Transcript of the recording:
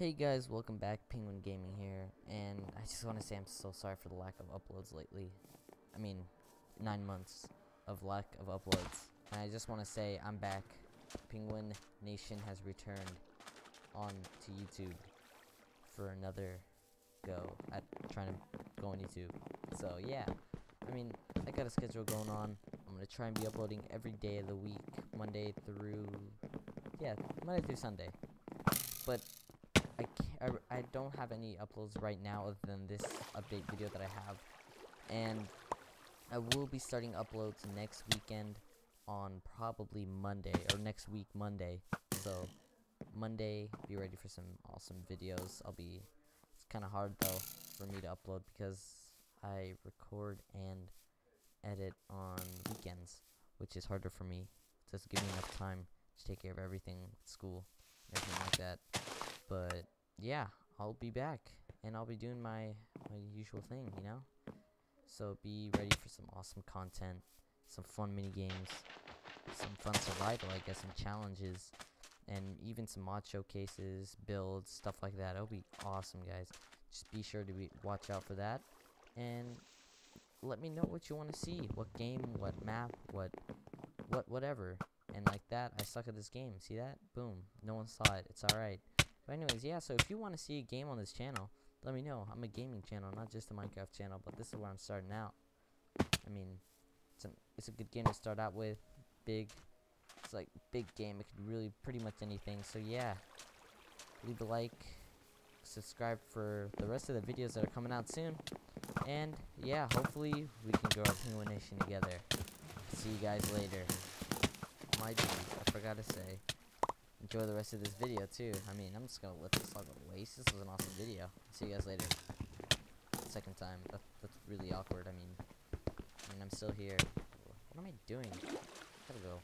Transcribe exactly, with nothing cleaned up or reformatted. Hey guys, welcome back. Penguin Gaming here, and I just want to say I'm so sorry for the lack of uploads lately. I mean, nine months of lack of uploads. And I just want to say I'm back. Penguin Nation has returned on to YouTube for another go at trying to go on YouTube. So yeah, I mean, I got a schedule going on. I'm going to try and be uploading every day of the week, Monday through, yeah, Monday through Sunday. But I, can't, I, I don't have any uploads right now other than this update video that I have, and I will be starting uploads next weekend on probably Monday, or next week Monday, so Monday, be ready for some awesome videos. I'll be, it's kind of hard though for me to upload because I record and edit on weekends, which is harder for me. It doesn't give me enough time to take care of everything with school and everything like that. But yeah, I'll be back, and I'll be doing my, my usual thing, you know? So be ready for some awesome content, some fun mini games, some fun survival, I guess, some challenges, and even some mod showcases, builds, stuff like that. It'll be awesome, guys. Just be sure to be, watch out for that, and let me know what you want to see, what game, what map, what, what, whatever. And like that, I suck at this game. See that? Boom. No one saw it. It's alright. But anyways, yeah, so if you want to see a game on this channel, let me know. I'm a gaming channel, not just a Minecraft channel, but this is where I'm starting out. I mean, it's a, it's a good game to start out with. Big. It's like big game. It could really pretty much anything. So yeah, leave a like, subscribe for the rest of the videos that are coming out soon. And yeah, hopefully we can grow our Penguin Nation together. See you guys later. My dude, I forgot to say. Enjoy the rest of this video too. I mean, I'm just gonna let this all go to waste. This was an awesome video. See you guys later. Second time. That, that's really awkward. I mean, I mean, I'm still here. What am I doing? I gotta go.